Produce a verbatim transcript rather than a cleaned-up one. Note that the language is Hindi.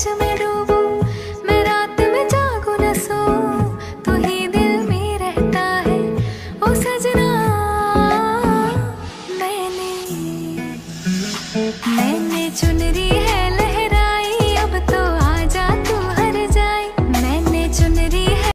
सच में डूबू, मैं रात में जागू न सो, तू ही दिल में रहता है ओ सजना। मैंने मैंने चुनरी है